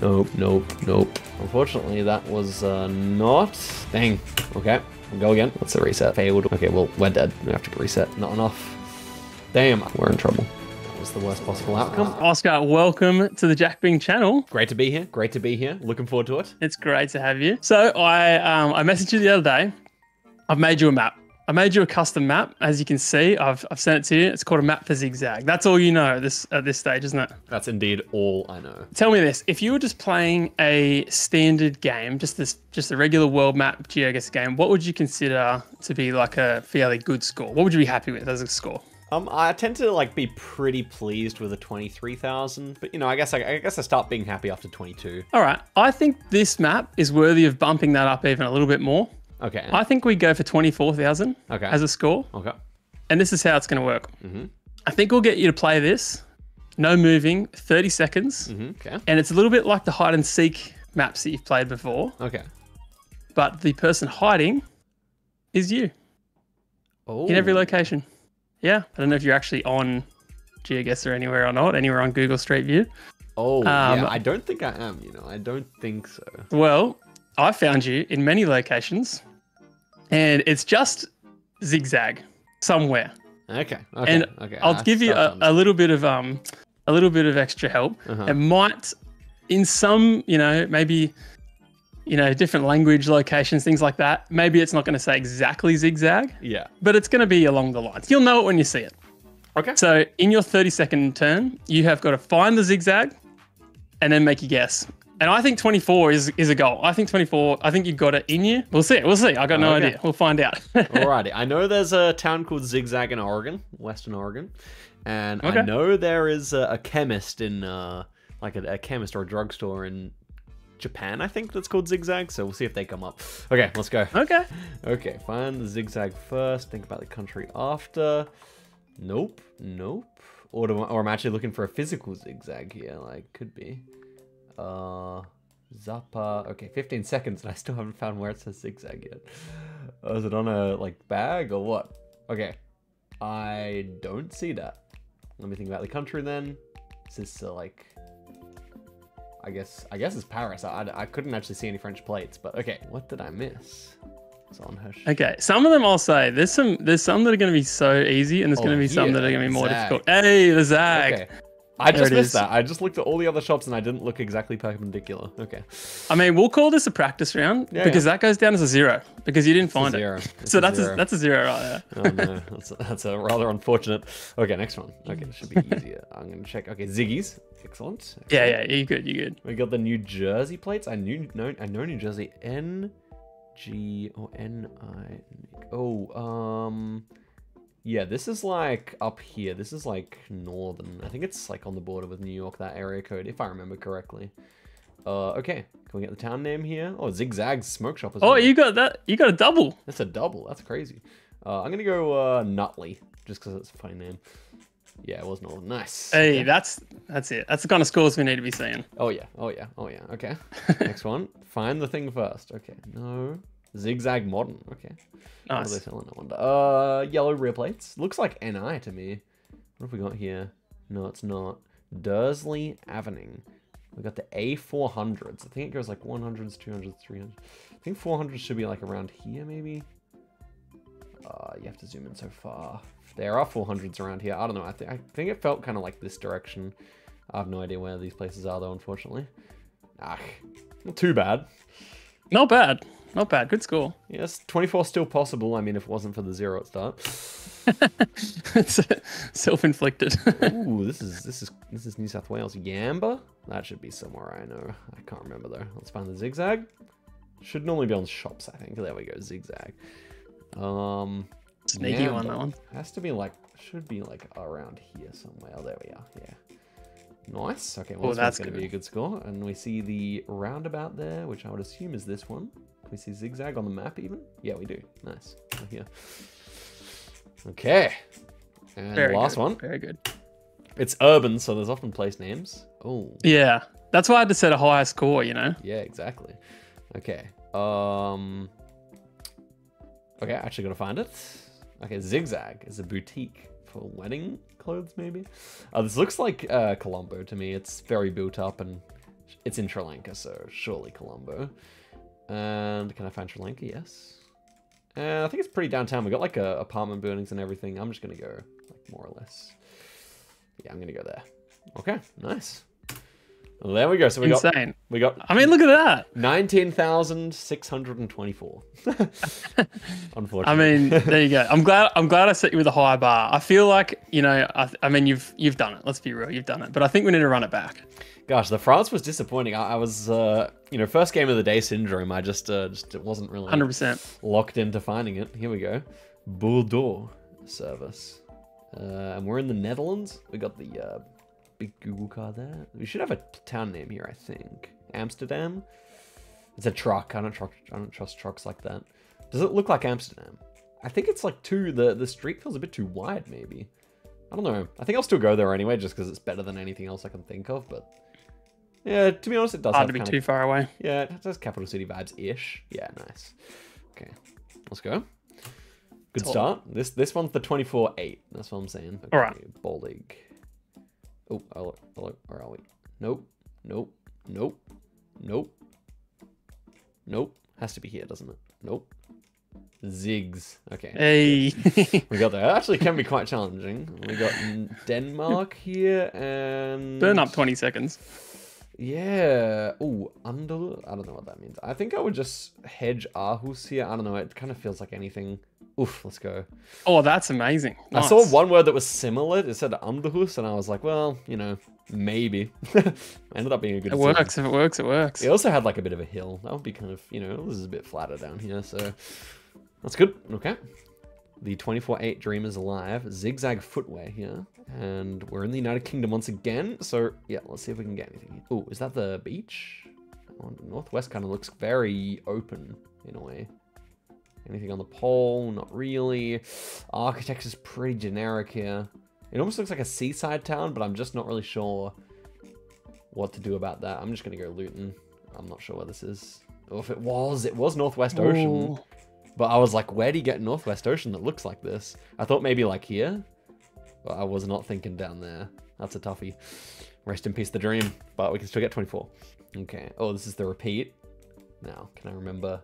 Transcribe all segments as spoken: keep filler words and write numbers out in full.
Nope, nope, nope. Unfortunately, that was uh, not. Dang. Okay, we'll go again. What's the reset? Failed. Okay, well, we're dead. We have to reset. Not enough. Damn, we're in trouble. That was the worst possible outcome. Oscar, welcome to the Jack Bing channel. Great to be here. Great to be here. Looking forward to it. It's great to have you. So I, um, I messaged you the other day. I've made you a map. I made you a custom map. As you can see, I've, I've sent it to you. It's called a map for Zigzag. That's all you know this, at this stage, isn't it? That's indeed all I know. Tell me this, if you were just playing a standard game, just this, just a regular world map GeoGuessr game, what would you consider to be like a fairly good score? What would you be happy with as a score? Um, I tend to like be pretty pleased with a twenty-three thousand, but you know, I guess I, I guess I start being happy after twenty-two. All right, I think this map is worthy of bumping that up even a little bit more. Okay. I think we go for twenty-four thousand okay. as a score. Okay. And this is how it's going to work. Mm-hmm. I think we'll get you to play this. No moving, thirty seconds. Mm-hmm. Okay. And it's a little bit like the hide and seek maps that you've played before. Okay. But the person hiding is you. Oh. In every location. Yeah. I don't know if you're actually on GeoGuessr anywhere or not, anywhere on Google Street View. Oh, um, yeah. I don't think I am, you know. I don't think so. Well, I found you in many locations and it's just zigzag somewhere. Okay. okay and okay, I'll I give you a, a little bit of um a little bit of extra help. Uh-huh. It might in some, you know, maybe you know, different language locations, things like that. Maybe it's not going to say exactly zigzag. Yeah. But it's going to be along the lines. You'll know it when you see it. Okay. So in your thirty second turn, you have got to find the zigzag and then make your guess. And I think twenty-four is, is a goal. I think twenty-four, I think you've got it in you. We'll see. We'll see. I got no okay. idea. We'll find out. Alrighty. I know there's a town called Zigzag in Oregon, Western Oregon. And okay. I know there is a, a chemist in, uh, like a, a chemist or a drugstore in Japan, I think, that's called Zigzag. So we'll see if they come up. Okay, let's go. Okay. Okay, find the zigzag first. Think about the country after. Nope. Nope. Or, do I, or I'm actually looking for a physical zigzag here. Like, could be. Uh, Zappa. Okay, fifteen seconds, and I still haven't found where it says zigzag yet. Uh, is it on a like bag or what? Okay, I don't see that. Let me think about the country then. Is this uh, like? I guess. I guess it's Paris. I, I I couldn't actually see any French plates, but okay. What did I miss? It's on her. Okay, some of them I'll say. There's some. There's some that are going to be so easy, and there's oh, going to be yeah, some that are going to be more zag. difficult. Hey, the zag. Okay. I just missed that. I just looked at all the other shops and I didn't look exactly perpendicular. Okay. I mean, we'll call this a practice round yeah, because yeah. that goes down as a zero because you didn't find it. So that's a, that's a zero right there. Oh no, that's a, that's a rather unfortunate. Okay, next one. Okay, this should be easier. I'm gonna check. Okay, Ziggy's. Excellent. Excellent. Yeah, yeah, you good, you good. We got the New Jersey plates. I knew, no, I know New Jersey. N, G, or N, I. Oh, um. Yeah, this is like up here. This is like northern. I think it's like on the border with New York, that area code, if I remember correctly. Uh, okay, can we get the town name here? Oh, Zigzag Smoke Shop as well. Oh, you got that. You got a double. That's a double. That's crazy. Uh, I'm going to go uh, Nutley, just because it's a funny name. Yeah, it was northern. Nice. Hey, yeah. that's that's it. That's the kind of scores we need to be seeing. Oh, yeah. Oh, yeah. Oh, yeah. Okay. Next one. Find the thing first. Okay. No. Zigzag Modern. Okay. Nice. What are they selling? I wonder. Uh, yellow rear plates. Looks like N I to me. What have we got here? No, it's not. Dursley Avening. We got the A four hundreds. I think it goes like one hundreds, two hundreds, three hundreds. I think four hundreds should be like around here maybe. Uh, you have to zoom in so far. There are four hundreds around here. I don't know. I, th I think it felt kind of like this direction. I have no idea where these places are though, unfortunately. Ah, not too bad. Not bad. Not bad. Good score. Yes. twenty-four still possible. I mean, if it wasn't for the zero at start. It's self-inflicted. Ooh, this is, this is, this is New South Wales. Yamba? That should be somewhere I know. I can't remember though. Let's find the zigzag. Should normally be on shops, I think. There we go. Zigzag. Um, Sneaky Yamba. one, that one. Has to be like, should be like around here somewhere. Oh, there we are. Yeah. Nice. Okay. Well, oh, that's going to be a good score. And we see the roundabout there, which I would assume is this one. Can we see zigzag on the map even? Yeah, we do. Nice. Right here. Okay. And Very last good. one. Very good. It's urban, so there's often place names. Oh. Yeah. That's why I had to set a higher score, you know? Yeah, exactly. Okay. Um. Okay, actually got to find it. Okay, Zigzag is a boutique for wedding clothes, maybe. Uh, this looks like uh, Colombo to me. It's very built up and It's in Sri Lanka, so surely Colombo. And can I find Sri Lanka? Yes. And I think it's pretty downtown. We got like a apartment buildings and everything. I'm just going to go like more or less. Yeah, I'm going to go there. Okay, nice. Well, there we go. So we Insane. got we got I mean, look at that. nineteen thousand six hundred twenty-four. Unfortunately. I mean, there you go. I'm glad I'm glad I set you with a high bar. I feel like, you know, I, I mean, you've you've done it. Let's be real. You've done it. But I think we need to run it back. Gosh, the France was disappointing. I, I was, uh, you know, first game of the day syndrome. I just, uh, just it wasn't really one hundred percent locked into finding it. Here we go. Bordeaux service. Uh, and we're in the Netherlands. We got the uh, big Google car there. We should have a town name here, I think. Amsterdam. It's a truck. I don't, truck, I don't trust trucks like that. Does it look like Amsterdam? I think it's like too, the, the street feels a bit too wide, maybe. I don't know. I think I'll still go there anyway, just because it's better than anything else I can think of, but... Yeah, to be honest, it does Hard have to be kind too of, far away. Yeah, it has capital city vibes-ish. Yeah, nice. Okay, let's go. Good it's start. Old. This this one's the twenty-four eight. That's what I'm saying. Okay, all right. Ball league. Oh, hello, hello. Where are we? Nope. Nope. Nope. Nope. Nope. Has to be here, doesn't it? Nope. Zigs. Okay. Hey. We got that. That actually can be quite challenging. We got Denmark here and... Burn up twenty seconds. Yeah. Oh, under. I don't know what that means. I think I would just hedge Aarhus here. I don't know. It kind of feels like anything. Oof. Let's go. Oh, that's amazing. Nice. I saw one word that was similar. It said Underhus, and I was like, well, you know, maybe. Ended up being a good. It decision. works. If it works, it works. It also had like a bit of a hill. That would be kind of, you know, this is a bit flatter down here, so that's good. Okay. The twenty-four eight dream is alive. Zigzag footwear here. And we're in the United Kingdom once again. So, yeah, let's see if we can get anything. Oh, is that the beach? Oh, the northwest kind of looks very open in a way. Anything on the pole? Not really. Architecture's pretty generic here. It almost looks like a seaside town, but I'm just not really sure what to do about that. I'm just going to go Luton. I'm not sure where this is. Oh, if it was, it was Northwest Ocean. Ooh. But I was like, where do you get Northwest Ocean that looks like this? I thought maybe like here, but I was not thinking down there. That's a toughie. Rest in peace, the dream, but we can still get twenty-four. Okay. Oh, this is the repeat. Now, can I remember?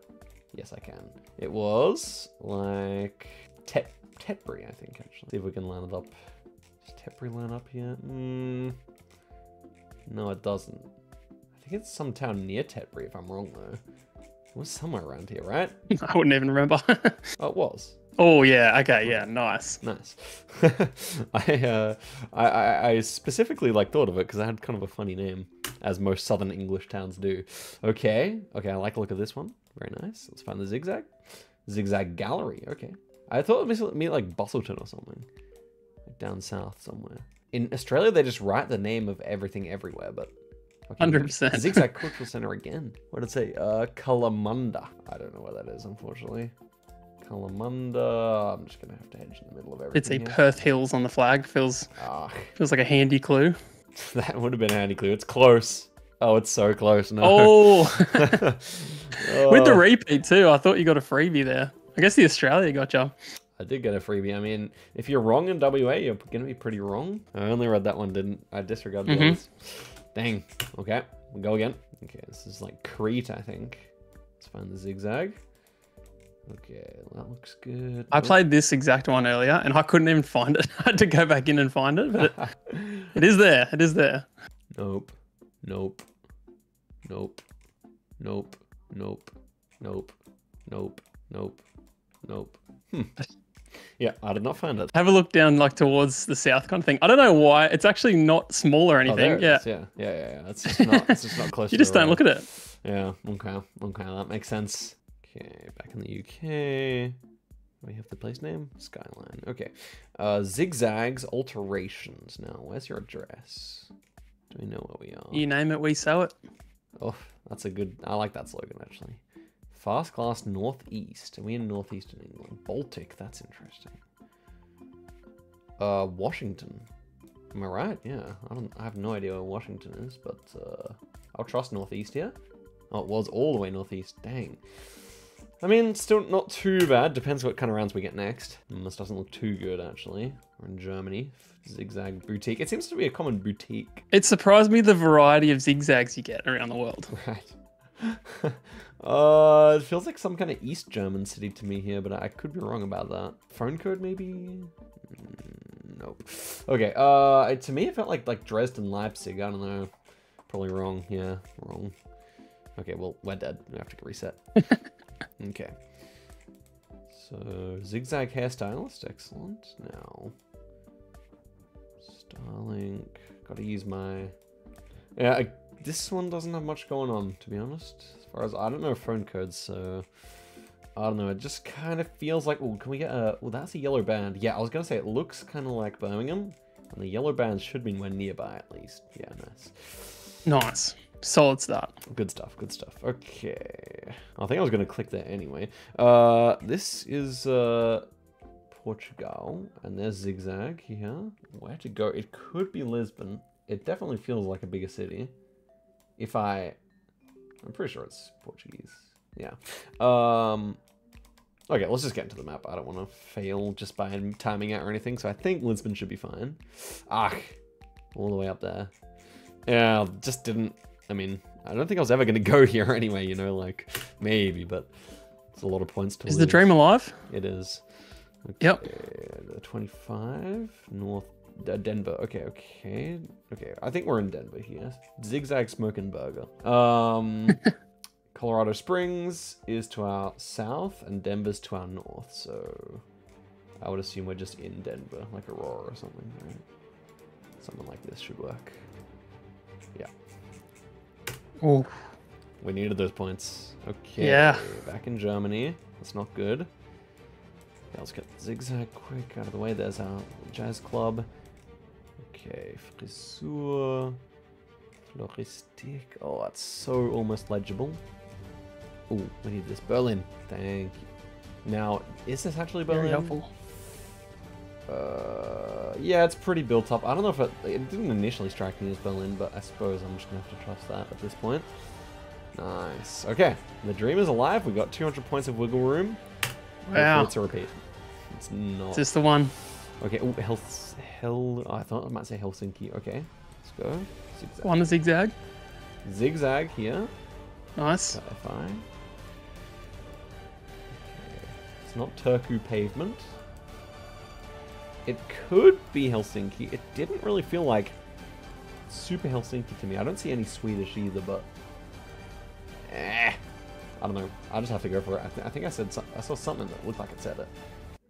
Yes, I can. It was like Tet Tetbury, I think, actually. See if we can line it up. Does Tetbury line up here? Mm. No, it doesn't. I think it's some town near Tetbury, if I'm wrong, though. It was somewhere around here, right? I wouldn't even remember. Oh, it was. Oh, yeah. Okay, yeah. Nice. Nice. I, uh, I, I I specifically, like, thought of it because I had kind of a funny name, as most southern English towns do. Okay. Okay, I like the look of this one. Very nice. Let's find the Zigzag. Zigzag Gallery. Okay. I thought it would be like Bustleton or something. Down south somewhere. In Australia, they just write the name of everything everywhere, but... Okay, one hundred percent. Zigzag Cultural Center again. What did it say? Uh, Kalamunda. I don't know where that is, unfortunately. Kalamunda. I'm just going to have to hedge in the middle of everything. It's a here. Perth Hills on the flag. Feels, oh. feels like a handy clue. That would have been a handy clue. It's close. Oh, it's so close. No. Oh. oh. With the repeat, too. I thought you got a freebie there. I guess the Australia got you. I did get a freebie. I mean, if you're wrong in W A, you're going to be pretty wrong. I only read that one, didn't I? Disregard the mm-hmm. others. Dang. Okay, we'll go again. Okay, this is like Crete, I think. Let's find the Zigzag. Okay, that looks good. I played this exact one earlier and I couldn't even find it. I had to go back in and find it, but it, it is there. It is there. Nope. Nope. Nope. Nope. Nope. Nope. Nope. Nope. Nope. Hmm. Yeah, I did not find it. Have a look down like towards the south kind of thing. I don't know why. It's actually not small or anything. Oh, yeah. yeah. Yeah, yeah, yeah. It's just not, it's just not close you to You just don't road. Look at it. Yeah, okay. Okay, that makes sense. Okay, back in the U K. We have the place name? Skyline. Okay. Uh, Zigzag's Alterations. Now, where's your address? Do we know where we are? You name it, we sell it. Oh, that's a good... I like that slogan, actually. Fast class northeast. Are we in northeastern England? Baltic, that's interesting. Uh, Washington. Am I right? Yeah. I don't. I have no idea where Washington is, but uh, I'll trust northeast here. Oh, it was all the way northeast. Dang. I mean, still not too bad. Depends what kind of rounds we get next. Mm, this doesn't look too good, actually. We're in Germany. Zigzag boutique. It seems to be a common boutique. It surprised me the variety of zigzags you get around the world. Right. uh, it feels like some kind of East German city to me here, but I could be wrong about that. Phone code, maybe? Nope. Okay. Uh, to me, it felt like like Dresden, Leipzig. I don't know. Probably wrong. Yeah, wrong. Okay. Well, we're dead. We have to reset. Okay, so Zigzag hairstylist, excellent. Now, Starlink, gotta use my, yeah, I, this one doesn't have much going on, to be honest, as far as, I don't know phone codes, so, I don't know, it just kind of feels like, oh, can we get a, well, that's a yellow band, yeah, I was gonna say, it looks kind of like Birmingham, and the yellow band should mean we're nearby, at least, yeah, nice. Nice. Solid start. Good stuff, good stuff. Okay. I think I was going to click there anyway. Uh, this is uh, Portugal, and there's Zigzag here. Where to go? It could be Lisbon. It definitely feels like a bigger city. If I... I'm pretty sure it's Portuguese. Yeah. Um, okay, let's just get into the map. I don't want to fail just by timing out or anything, so I think Lisbon should be fine. Ah, all the way up there. Yeah, just didn't... I mean, I don't think I was ever going to go here anyway, you know, like, maybe, but it's a lot of points to lose. Is the dream alive? It is. Okay, yep. twenty-five, North, uh, Denver. Okay, okay. Okay, I think we're in Denver here. Zigzag Smokin' Burger. Um, Colorado Springs is to our south, and Denver's to our north, so I would assume we're just in Denver, like Aurora or something, right? Something like this should work. Yeah. Oh, we needed those points. Okay, yeah. Back in Germany. That's not good. Okay, let's get Zigzag quick out of the way. There's our jazz club. Okay, Frisur, Floristik. Oh, that's so almost legible. Oh, we need this. Berlin. Thank you. Now, is this actually Berlin? Very helpful. Uh, yeah, it's pretty built up. I don't know if it, it didn't initially strike me as Berlin, but I suppose I'm just going to have to trust that at this point. Nice. Okay, the dream is alive. We got two hundred points of wiggle room. Wow. Hopefully it's a repeat. It's not. Is this the one? Okay, oh, Hel Hel oh, I thought I might say Helsinki. Okay, let's go. Zigzag. One zigzag. Zigzag here. Nice. Okay. It's not Turku pavement. It could be Helsinki. It didn't really feel like super Helsinki to me. I don't see any Swedish either, but eh, I don't know. I just have to go for it. I, th I think I said so I saw something that looked like it said it.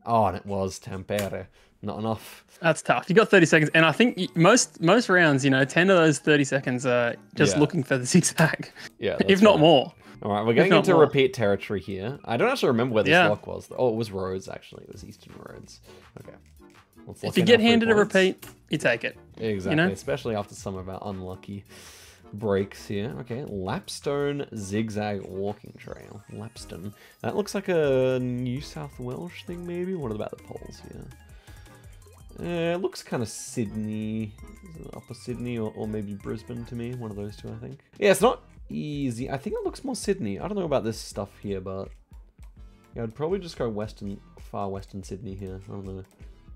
Oh, and it was Tampere. Not enough. That's tough. You got thirty seconds, and I think most most rounds, you know, ten of those thirty seconds are just yeah. looking for the zigzag. Yeah, if not right. more. All right, we're getting into more. repeat territory here. I don't actually remember where this yeah. lock was. Oh, it was Rhodes actually. It was Eastern Rhodes. Okay. If you get handed a repeat, you take it. Exactly, you know? Especially after some of our unlucky breaks here. Okay, Lapstone Zigzag Walking Trail. Lapstone. That looks like a New South Welsh thing, maybe? What about the poles here? Uh, it looks kind of Sydney, upper Sydney, or, or maybe Brisbane to me. One of those two, I think. Yeah, it's not easy. I think it looks more Sydney. I don't know about this stuff here, but yeah, I'd probably just go western, far western Sydney here. I don't know.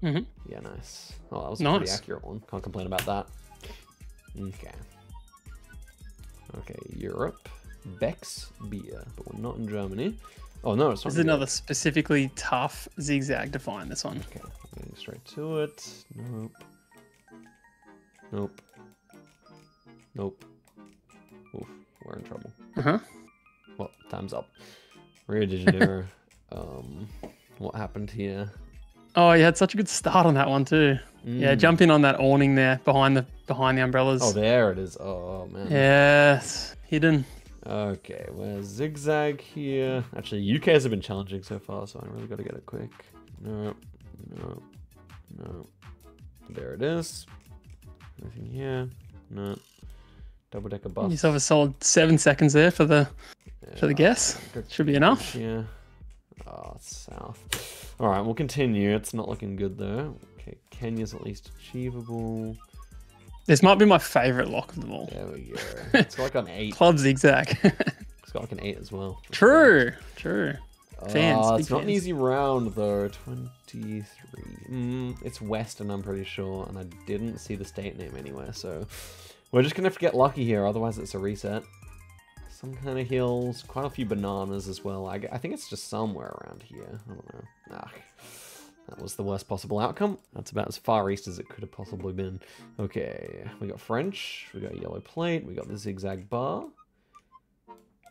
Mm-hmm. Yeah, nice. Oh, that was a nice. pretty accurate one. Can't complain about that. Okay. Okay, Europe. Beck's beer, but we're not in Germany. Oh, no, it's not. There's another specifically tough zigzag to find, this one. Okay, getting straight to it. Nope. Nope. Nope. Oof, we're in trouble. Uh-huh. Well, time's up. Rio de Janeiro. um, what happened here? Oh, you had such a good start on that one too. Mm. Yeah, jump in on that awning there behind the behind the umbrellas. Oh, there it is. Oh man. Yes, hidden. Okay, we're zigzag here. Actually, U Ks have been challenging so far, so I really got to get it quick. No, no, no. There it is. Nothing here. No. Double decker bus. You have a solid seven seconds there for the yeah, for the guess. Should be enough. Yeah. Oh, south. All right, we'll continue. It's not looking good though. Okay, Kenya's at least achievable. This might be my favorite lock of them all. There we go. It's got like an eight. Club zigzag. It's got like an eight as well. True, true. Fans. Uh, it's not fans. An easy round, though. twenty-three. Mm, it's Western, I'm pretty sure, and I didn't see the state name anywhere, so we're just going to have to get lucky here, otherwise it's a reset. Some kind of hills, quite a few bananas as well. I, I think it's just somewhere around here. I don't know. Ah, that was the worst possible outcome. That's about as far east as it could have possibly been. Okay, we got French, we got yellow plate, we got the zigzag bar.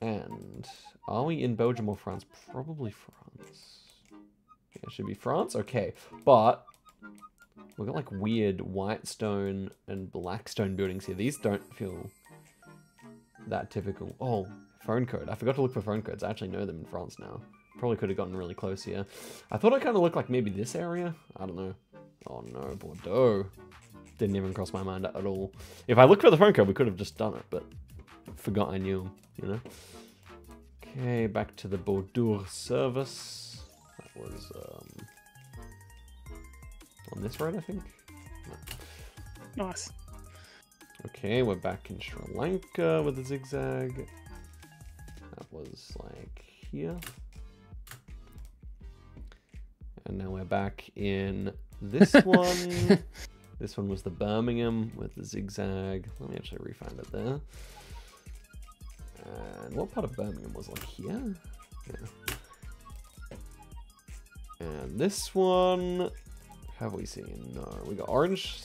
And are we in Belgium or France? Probably France. Yeah, it should be France. Okay, but we've got like weird white stone and black stone buildings here. These don't feel that typical. Oh, phone code. I forgot to look for phone codes. I actually know them in France now. Probably could have gotten really close here. I thought it kind of looked like maybe this area. I don't know. Oh no, Bordeaux. Didn't even cross my mind at all. If I looked for the phone code, we could have just done it, but forgot I knew, you know? Okay, back to the Bordeaux service. That was, um... on this road, I think? No. Nice. Okay, we're back in Sri Lanka with the zigzag. That was, like, here. And now we're back in this one. This one was the Birmingham with the zigzag. Let me actually re-find it there. And what part of Birmingham was like here? Yeah. And this one, have we seen? No, we got orange.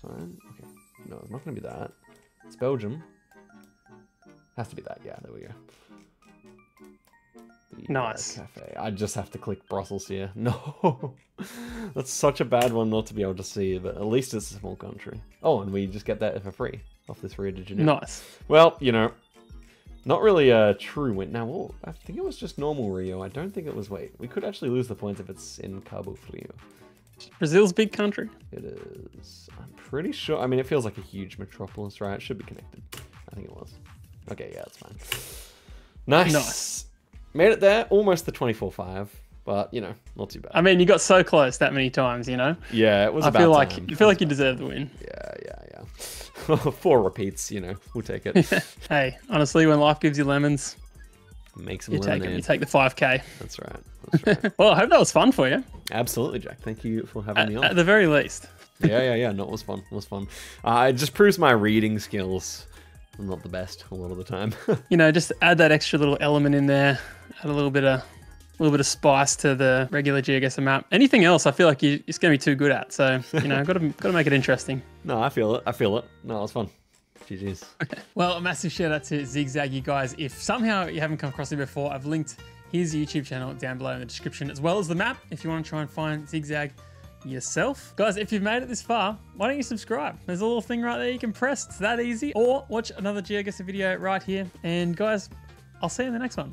Sorry. Okay. No, it's not gonna be that. It's Belgium. Has to be that. Yeah, there we go. The nice cafe. I just have to click Brussels here. No, that's such a bad one not to be able to see. But at least it's a small country. Oh, and we just get that for free off this Rio de Janeiro. Nice. Well, you know. Not really a true win. Now, well, I think it was just normal Rio. I don't think it was. Wait, we could actually lose the points if it's in Cabo Frio. Brazil's big country. It is. I'm pretty sure. I mean, it feels like a huge metropolis, right? It should be connected. I think it was. Okay, yeah, it's fine. Nice. Nice. Made it there. Almost the twenty-four five, but, you know, not too bad. I mean, you got so close that many times, you know? Yeah, it was I about feel like time. You feel like you deserve the win. Yeah, yeah, yeah. Four repeats, you know, we'll take it. Yeah. Hey, honestly, when life gives you lemons, make some you lemonade. Take it, you take the five K. That's right. That's right. Well, I hope that was fun for you. Absolutely, Jack. Thank you for having at, me on. At the very least. yeah, yeah, yeah. No, it was fun. It was fun. Uh, it just proves my reading skills. I'm not the best a lot of the time. You know, just add that extra little element in there. Add a little bit of, a little bit of spice to the regular GeoGuessr map. Anything else, I feel like you, it's going to be too good at. So, you know, got to got to make it interesting. No, I feel it. I feel it. No, it was fun. G Gs's. Okay. Well, a massive shout out to Zigzag, you guys. If somehow you haven't come across it before, I've linked his YouTube channel down below in the description, as well as the map, if you want to try and find Zigzag yourself. Guys, if you've made it this far, why don't you subscribe? There's a little thing right there you can press. It's that easy. Or watch another GeoGuessr video right here. And guys, I'll see you in the next one.